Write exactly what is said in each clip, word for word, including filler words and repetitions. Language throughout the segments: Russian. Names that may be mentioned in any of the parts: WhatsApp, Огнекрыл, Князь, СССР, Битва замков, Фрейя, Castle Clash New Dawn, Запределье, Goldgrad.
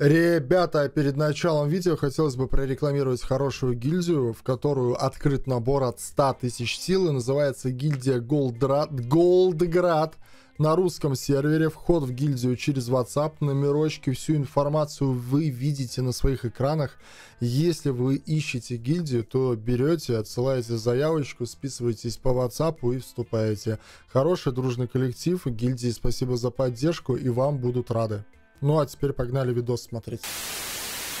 Ребята, перед началом видео хотелось бы прорекламировать хорошую гильдию, в которую открыт набор от ста тысяч силы. Называется гильдия Goldgrad. На русском сервере вход в гильдию через WhatsApp, номерочки, всю информацию вы видите на своих экранах. Если вы ищете гильдию, то берете, отсылаете заявочку, списываетесь по WhatsApp и вступаете. Хороший дружный коллектив, гильдии спасибо за поддержку, и вам будут рады. Ну а теперь погнали видос смотреть.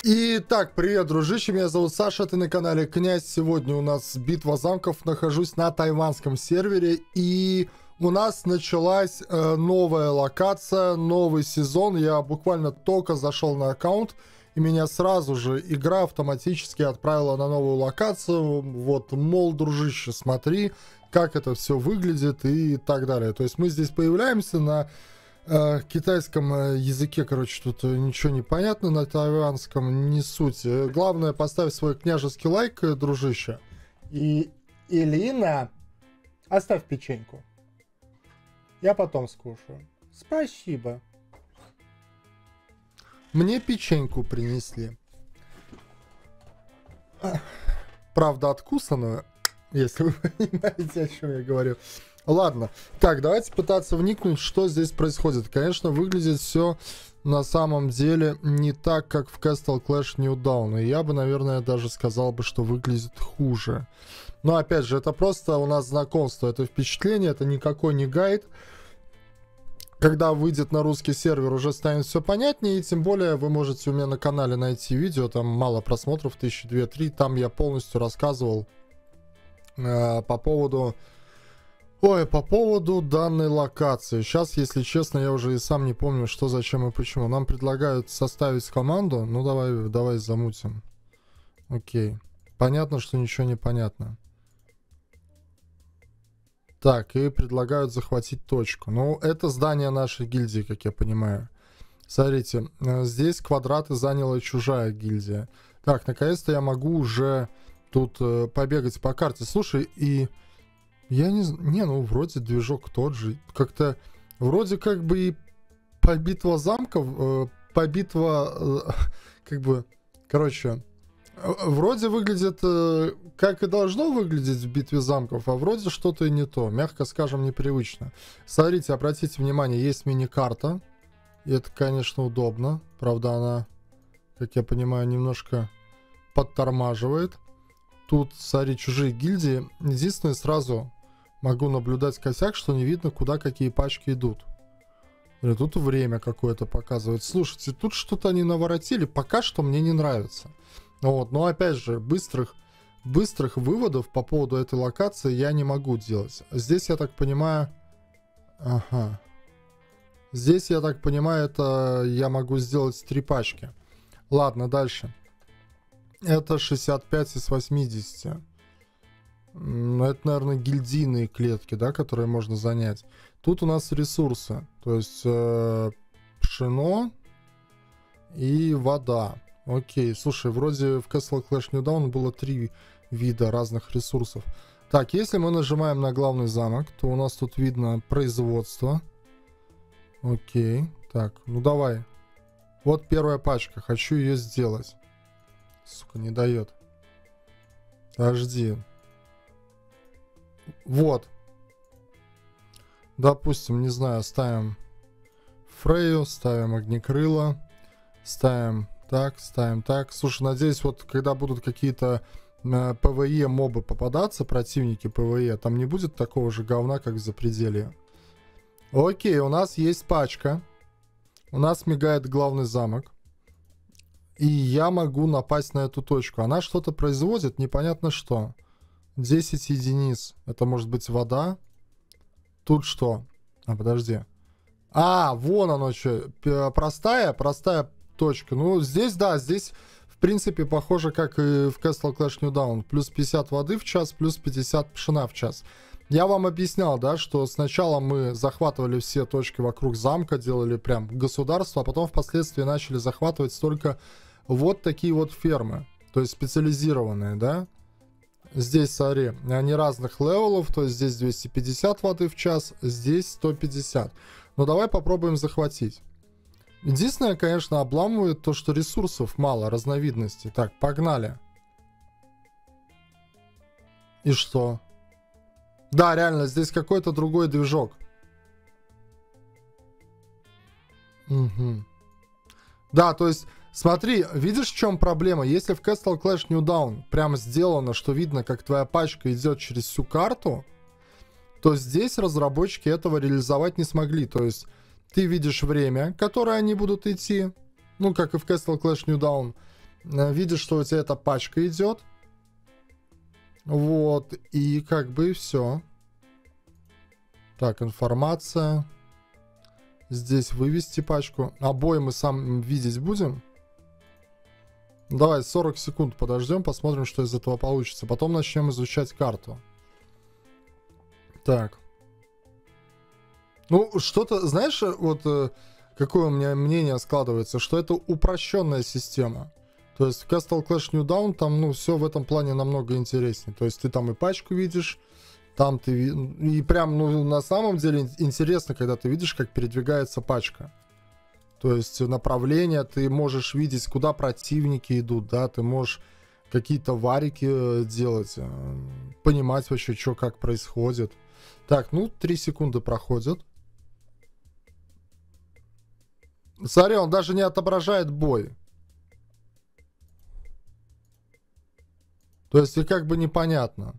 Итак, привет, дружище, меня зовут Саша, ты на канале Князь. Сегодня у нас битва замков, нахожусь на тайваньском сервере, и у нас началась э, новая локация, новый сезон. Я буквально только зашел на аккаунт, и меня сразу же игра автоматически отправила на новую локацию. Вот, мол, дружище, смотри, как это все выглядит и так далее. То есть мы здесь появляемся на... В китайском языке, короче, тут ничего не понятно, на тайванском не суть. Главное, поставь свой княжеский лайк, дружище. И, Элина, оставь печеньку. Я потом скушаю. Спасибо. Мне печеньку принесли. Правда, откусанную, если вы понимаете, о чем я говорю. Ладно, так, давайте пытаться вникнуть, что здесь происходит. Конечно, выглядит все на самом деле не так, как в Castle Clash New Dawn. И я бы, наверное, даже сказал бы, что выглядит хуже. Но, опять же, это просто у нас знакомство, это впечатление, это никакой не гайд. Когда выйдет на русский сервер, уже станет все понятнее. И тем более вы можете у меня на канале найти видео, там мало просмотров, тысячи две-три. Там я полностью рассказывал э, по поводу... Ой, по поводу данной локации. Сейчас, если честно, я уже и сам не помню, что, зачем и почему. Нам предлагают составить команду. Ну, давай, давай замутим. Окей. Понятно, что ничего не понятно. Так, и предлагают захватить точку. Ну, это здание нашей гильдии, как я понимаю. Смотрите, здесь квадраты заняла чужая гильдия. Так, наконец-то я могу уже тут э, побегать по карте. Слушай, и... Я не знаю. Не, ну вроде движок тот же. Как-то вроде как бы и по битва замков, э, по битва, э, как бы, короче, э, вроде выглядит, э, как и должно выглядеть в битве замков, а вроде что-то и не то. Мягко скажем, непривычно. Смотрите, обратите внимание, есть мини-карта. И это, конечно, удобно. Правда, она, как я понимаю, немножко подтормаживает. Тут, смотри, чужие гильдии. Единственное, сразу... Могу наблюдать косяк, что не видно, куда какие пачки идут. И тут время какое-то показывает. Слушайте, тут что-то они наворотили. Пока что мне не нравится. Вот. Но опять же, быстрых, быстрых выводов по поводу этой локации я не могу делать. Здесь, я так понимаю... Ага. Здесь, я так понимаю, это я могу сделать три пачки. Ладно, дальше. Это шестьдесят пять из восьмидесяти. Ну, это, наверное, гильдийные клетки, да, которые можно занять. Тут у нас ресурсы, то есть э, пшено и вода. Окей, слушай, вроде в Castle Clash New Dawn было три вида разных ресурсов. Так, если мы нажимаем на главный замок, то у нас тут видно производство. Окей, так, ну давай. Вот первая пачка, хочу ее сделать. Сука, не дает. Подожди. Вот. Допустим, не знаю, ставим Фрейю, ставим огнекрыла, ставим так, ставим так. Слушай, надеюсь, вот когда будут какие-то э, ПВЕ мобы попадаться, противники ПВЕ, там не будет такого же говна, как в Запределье. Окей, у нас есть пачка. У нас мигает главный замок. И я могу напасть на эту точку. Она что-то производит, непонятно что. десять единиц. Это может быть вода. Тут что? А, подожди. А, вон оно что. Простая, простая точка. Ну, здесь, да, здесь, в принципе, похоже, как и в Castle Clash New Dawn. Плюс пятьдесят воды в час, плюс пятьдесят пшена в час. Я вам объяснял, да, что сначала мы захватывали все точки вокруг замка, делали прям государство, а потом впоследствии начали захватывать только вот такие вот фермы. То есть специализированные, да. Здесь, смотри, они разных левелов, то есть здесь двести пятьдесят воды в час, здесь сто пятьдесят. Но давай попробуем захватить. Единственное, конечно, обламывает то, что ресурсов мало, разновидностей. Так, погнали. И что? Да, реально, здесь какой-то другой движок. Угу. Да, то есть, смотри, видишь, в чем проблема? Если в Castle Clash New Dawn прямо сделано, что видно, как твоя пачка идет через всю карту, то здесь разработчики этого реализовать не смогли. То есть, ты видишь время, которое они будут идти, ну, как и в Castle Clash New Dawn. Видишь, что у тебя эта пачка идет. Вот, и как бы все. Так, информация. Здесь вывести пачку. Обои мы сам видеть будем. Давай сорок секунд подождем, посмотрим, что из этого получится. Потом начнем изучать карту. Так. Ну, что-то, знаешь, вот какое у меня мнение складывается, что это упрощенная система. То есть в Castle Clash New Dawn там, ну, все в этом плане намного интереснее. То есть ты там и пачку видишь, там ты... И прям, ну, на самом деле интересно, когда ты видишь, как передвигается пачка. То есть направление, ты можешь видеть, куда противники идут, да, ты можешь какие-то варики делать, понимать вообще, что как происходит. Так, ну, три секунды проходят. Смотри, он даже не отображает бой. То есть, и как бы непонятно.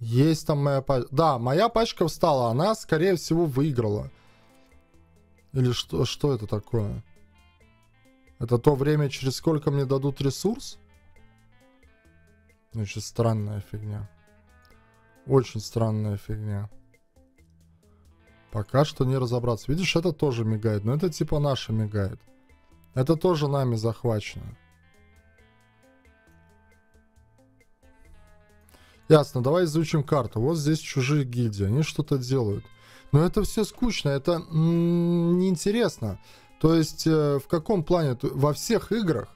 Есть там моя пачка. Да, моя пачка встала. Она, скорее всего, выиграла. Или что, что это такое? Это то время, через сколько мне дадут ресурс? Очень странная фигня. Очень странная фигня. Пока что не разобраться. Видишь, это тоже мигает. Но это типа наша мигает. Это тоже нами захвачено. Ясно, давай изучим карту. Вот здесь чужие гильдии, они что-то делают. Но это все скучно, это неинтересно. То есть, э, в каком плане? Во всех играх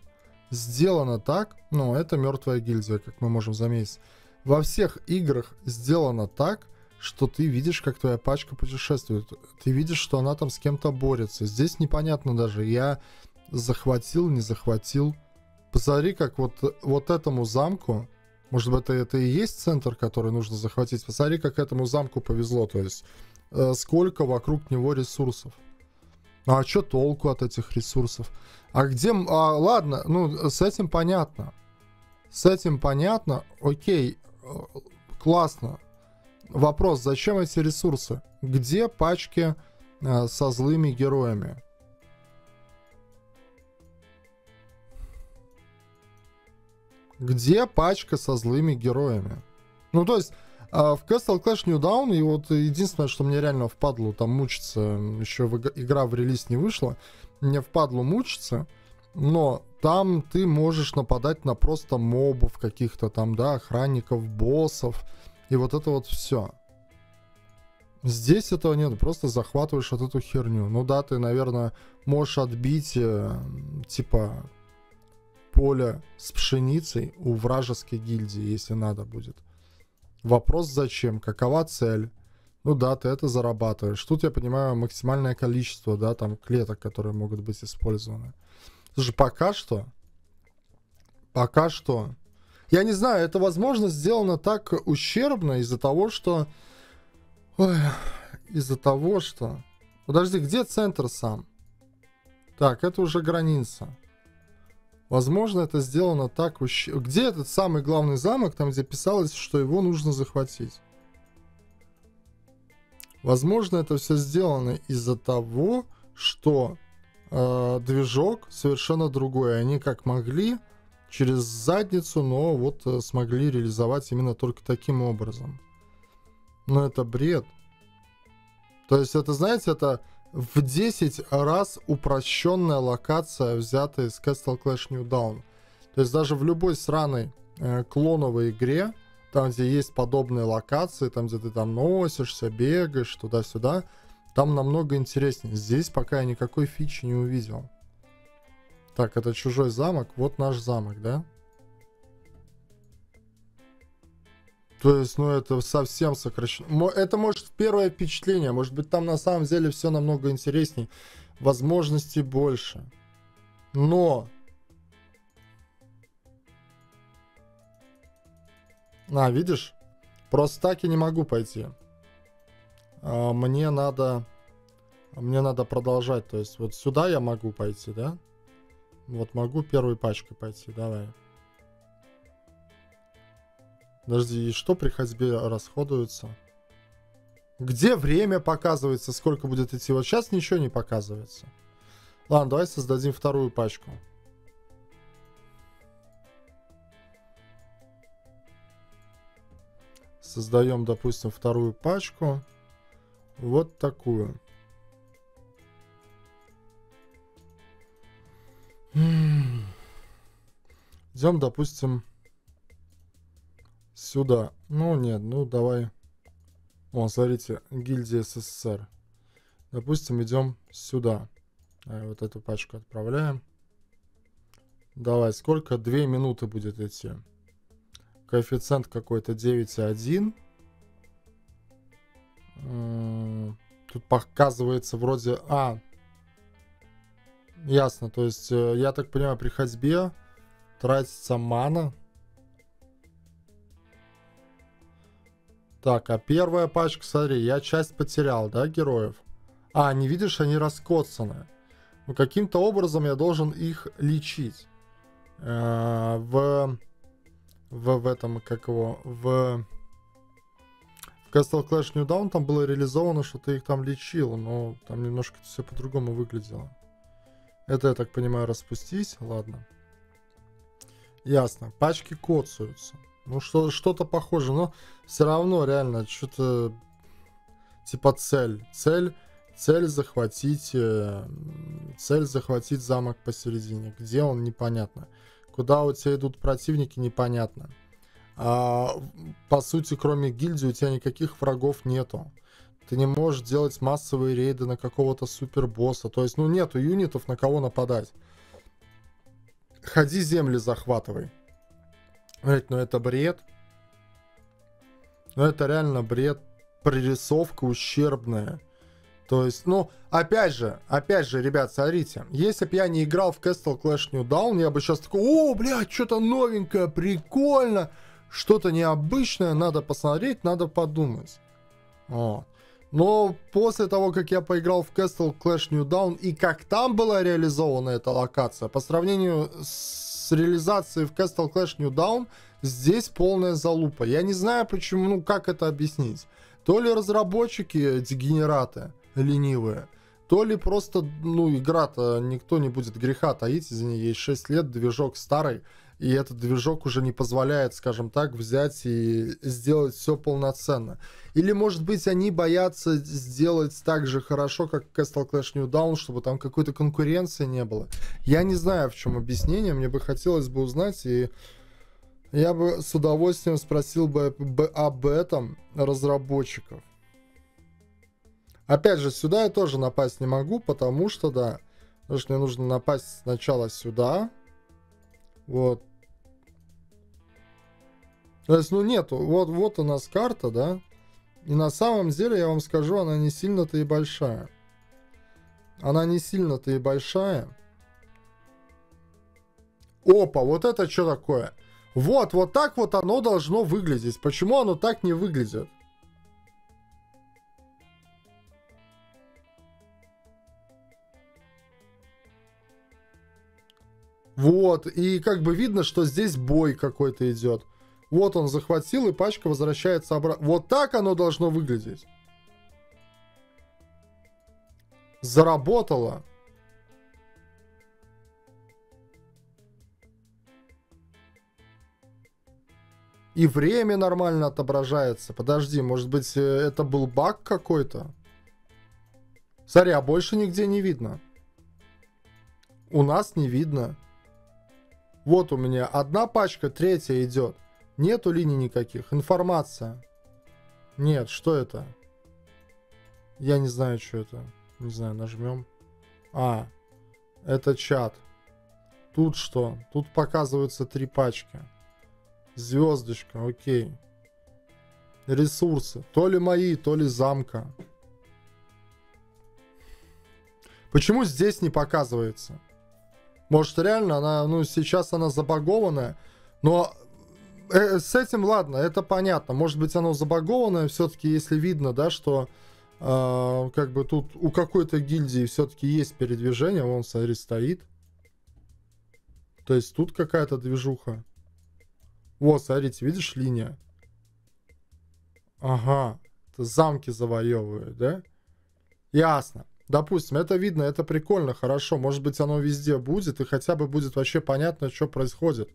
сделано так, ну, это мертвая гильдия, как мы можем заметить. Во всех играх сделано так, что ты видишь, как твоя пачка путешествует. Ты видишь, что она там с кем-то борется. Здесь непонятно даже, я захватил, не захватил. Посмотри, как вот, вот этому замку... Может быть, это, это и есть центр, который нужно захватить. Посмотри, как этому замку повезло. То есть, э, сколько вокруг него ресурсов. А что толку от этих ресурсов? А где... А, ладно, ну, с этим понятно. С этим понятно. Окей, классно. Вопрос, зачем эти ресурсы? Где пачки э, со злыми героями? Где пачка со злыми героями? Ну, то есть, в Castle Clash New Dawn, и вот единственное, что мне реально впадло там мучиться, еще в иг- игра в релиз не вышла, мне впадло мучиться, но там ты можешь нападать на просто мобов каких-то там, да, охранников, боссов, и вот это вот все. Здесь этого нет, просто захватываешь вот эту херню. Ну да, ты, наверное, можешь отбить, типа... поле с пшеницей у вражеской гильдии, если надо будет. Вопрос зачем? Какова цель? Ну да, ты это зарабатываешь. Тут, я понимаю, максимальное количество, да, там клеток, которые могут быть использованы. Слушай, пока что... Пока что... Я не знаю, это, возможно, сделано так ущербно из-за того, что... Ой, из-за того, что... Подожди, где центр сам? Так, это уже граница. Возможно, это сделано так... Где этот самый главный замок, там, где писалось, что его нужно захватить? Возможно, это все сделано из-за того, что э, движок совершенно другой. Они как могли, через задницу, но вот э, смогли реализовать именно только таким образом. Но это бред. То есть, это, знаете, это... В десять раз упрощенная локация, взятая из Castle Clash New Dawn. То есть даже в любой сраной э, клоновой игре, там, где есть подобные локации, там, где ты там носишься, бегаешь, туда-сюда, там намного интереснее. Здесь пока я никакой фичи не увидел. Так, это чужой замок, вот наш замок, да? То есть, ну, это совсем сокращено. Это, может, первое впечатление. Может быть, там на самом деле все намного интересней. возможностей больше. Но... А, видишь? Просто так я не могу пойти. А, мне надо... Мне надо продолжать. То есть вот сюда я могу пойти, да? Вот могу первой пачкой пойти. Давай. Подожди, и что при ходьбе расходуется? Где время показывается, сколько будет идти? Вот сейчас ничего не показывается. Ладно, давай создадим вторую пачку. Создаем, допустим, вторую пачку. Вот такую. Идем, допустим... Сюда. Ну, нет, ну, давай. О, смотрите, гильдия СССР. Допустим, идем сюда. Давай вот эту пачку отправляем. Давай, сколько? Две минуты будет идти. Коэффициент какой-то девять и один. Тут показывается вроде... А, ясно. То есть, я так понимаю, при ходьбе тратится мана. Так, а первая пачка, смотри, я часть потерял, да, героев? А, не видишь, они раскоцаны. Ну, каким-то образом я должен их лечить. Э-э- в, в... В этом, как его... В... в Castle Clash New Dawn там было реализовано, что ты их там лечил, но там немножко все по-другому выглядело. Это, я так понимаю, распустись, ладно. Ясно, пачки коцаются. Ну, что-то похоже, но все равно реально что-то типа цель. Цель, цель захватить, цель захватить замок посередине. Где он, непонятно. Куда у тебя идут противники, непонятно. А, по сути, кроме гильдии у тебя никаких врагов нету. Ты не можешь делать массовые рейды на какого-то супербосса. То есть, ну, нету юнитов, на кого нападать. Ходи, земли захватывай. Блять, ну это бред. Ну это реально бред. Прорисовка ущербная. То есть, ну, опять же, опять же, ребят, смотрите. Если бы я не играл в Castle Clash New Dawn, я бы сейчас такой, о, блядь, что-то новенькое, прикольно. Что-то необычное, надо посмотреть, надо подумать. Вот. Но после того, как я поиграл в Castle Clash New Dawn и как там была реализована эта локация, по сравнению с... С реализацией в Castle Clash New Dawn здесь полная залупа. Я не знаю, почему, ну, как это объяснить. То ли разработчики дегенераты ленивые, то ли просто, ну, игра-то никто не будет греха таить, из нее есть шесть лет, движок старый, и этот движок уже не позволяет, скажем так, взять и сделать все полноценно. Или, может быть, они боятся сделать так же хорошо, как Castle Clash New Dawn, чтобы там какой-то конкуренции не было. Я не знаю, в чем объяснение, мне бы хотелось бы узнать, и я бы с удовольствием спросил бы об этом разработчиков. Опять же, сюда я тоже напасть не могу, потому что, да, потому что мне нужно напасть сначала сюда. Вот. То есть, ну, нету. Вот, вот у нас карта, да. И на самом деле, я вам скажу, она не сильно-то и большая. Она не сильно-то и большая. Опа, вот это что такое? Вот, вот так вот оно должно выглядеть. Почему оно так не выглядит? Вот, и как бы видно, что здесь бой какой-то идет. Вот он захватил, и пачка возвращается обратно. Вот так оно должно выглядеть. Заработало. И время нормально отображается. Подожди, может быть, это был баг какой-то? Смотри, а больше нигде не видно. У нас не видно. Вот у меня одна пачка, третья идет. Нету линий никаких. Информация. Нет, что это? Я не знаю, что это. Не знаю, нажмем. А, это чат. Тут что? Тут показываются три пачки. Звездочка, окей. Ресурсы. То ли мои, то ли замка. Почему здесь не показывается? Может, реально она, ну, сейчас она забагованная, но с этим, ладно, это понятно. Может быть, оно забагованное, все-таки, если видно, да, что э, как бы тут у какой-то гильдии все-таки есть передвижение. Вон, смотри, стоит. То есть тут какая-то движуха. Вот, смотрите, видишь, линия? Ага, это замки завоевывают, да? Ясно. Допустим, это видно, это прикольно, хорошо. Может быть, оно везде будет, и хотя бы будет вообще понятно, что происходит.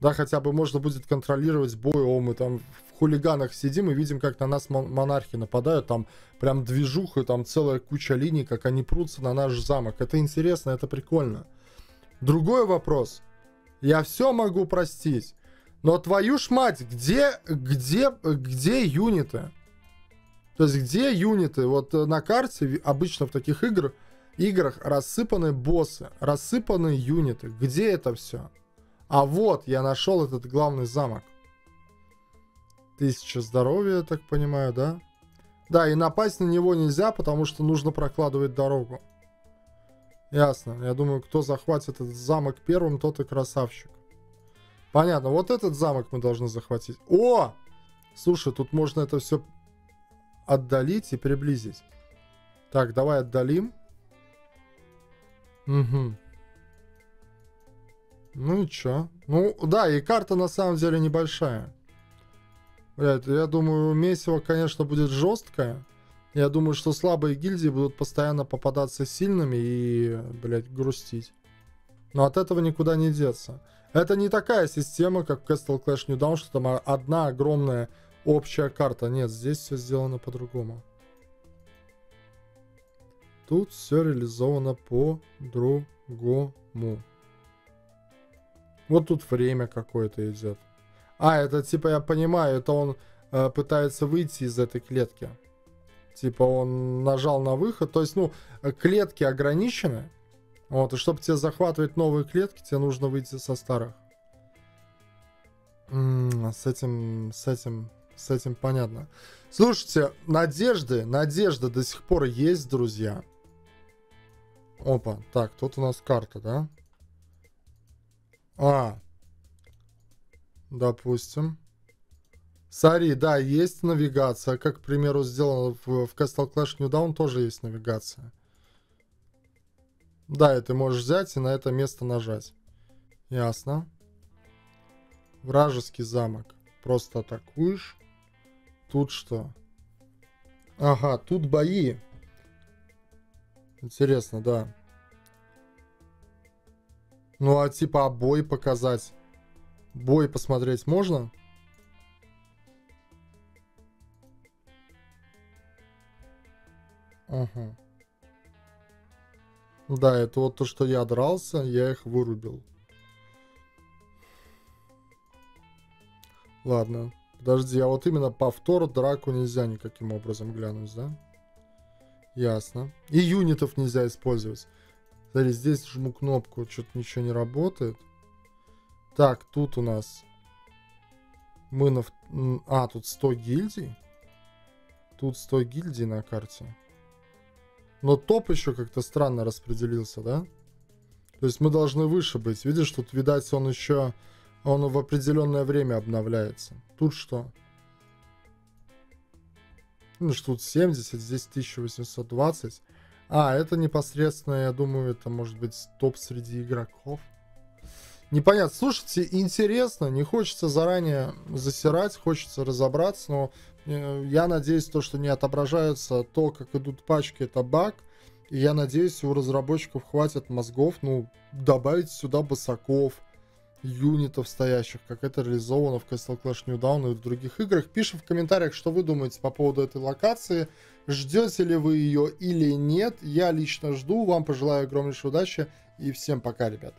Да, хотя бы можно будет контролировать бой. О, мы там в хулиганах сидим и видим, как на нас монархи нападают. Там прям движуха, там целая куча линий, как они прутся на наш замок. Это интересно, это прикольно. Другой вопрос. Я все могу простить, но твою ж мать, где, где, где юниты? То есть где юниты? Вот на карте обычно в таких игр, играх рассыпаны боссы, рассыпаны юниты. Где это все? А вот я нашел этот главный замок. Тысяча здоровья, я так понимаю, да? Да, и напасть на него нельзя, потому что нужно прокладывать дорогу. Ясно. Я думаю, кто захватит этот замок первым, тот и красавчик. Понятно. Вот этот замок мы должны захватить. О! Слушай, тут можно это все... отдалить и приблизить. Так, давай отдалим. Угу. Ну и чё? Ну, да, и карта на самом деле небольшая. Блядь, я думаю, месиво, конечно, будет жесткое. Я думаю, что слабые гильдии будут постоянно попадаться сильными и, блядь, грустить. Но от этого никуда не деться. Это не такая система, как в Castle Clash New Dawn, что там одна огромная... общая карта. Нет, здесь все сделано по-другому. Тут все реализовано по-другому. Вот тут время какое-то идет. А, это типа, я понимаю, это он э, пытается выйти из этой клетки. Типа он нажал на выход. То есть, ну, клетки ограничены. Вот, и чтобы тебе захватывать новые клетки, тебе нужно выйти со старых. М-м, с этим, с этим... С этим понятно. Слушайте, надежды, надежда до сих пор есть, друзья. Опа, так, тут у нас карта, да? А, допустим. Сори, да, есть навигация. Как, к примеру, сделано в, в Castle Clash New Dawn, тоже есть навигация. Да, и ты можешь взять и на это место нажать. Ясно. Вражеский замок. Просто атакуешь. Тут что? Ага, тут бои. Интересно, да. Ну, а типа, а бой показать? Бой посмотреть можно? Ага. Да, это вот то, что я дрался, я их вырубил. Ладно, подожди, а вот именно повтор драку нельзя никаким образом глянуть, да? Ясно. И юнитов нельзя использовать. Смотри, здесь жму кнопку, что-то ничего не работает. Так, тут у нас... Мы на... А, тут сто гильдий. Тут сто гильдий на карте. Но топ еще как-то странно распределился, да? То есть мы должны выше быть. Видишь, тут, видать, он еще... Он в определенное время обновляется. Тут что? Ну, что тут семьдесят, здесь тысяча восемьсот двадцать. А, это непосредственно, я думаю, это может быть топ среди игроков. Непонятно. Слушайте, интересно. Не хочется заранее засирать, хочется разобраться. Но э, я надеюсь, то, что не отображается то, как идут пачки, это баг. И я надеюсь, у разработчиков хватит мозгов, ну, добавить сюда босаков, юнитов стоящих, как это реализовано в Castle Clash New Dawn и в других играх. Пиши в комментариях, что вы думаете по поводу этой локации. Ждете ли вы ее или нет? Я лично жду. Вам пожелаю огромнейшей удачи и всем пока, ребят.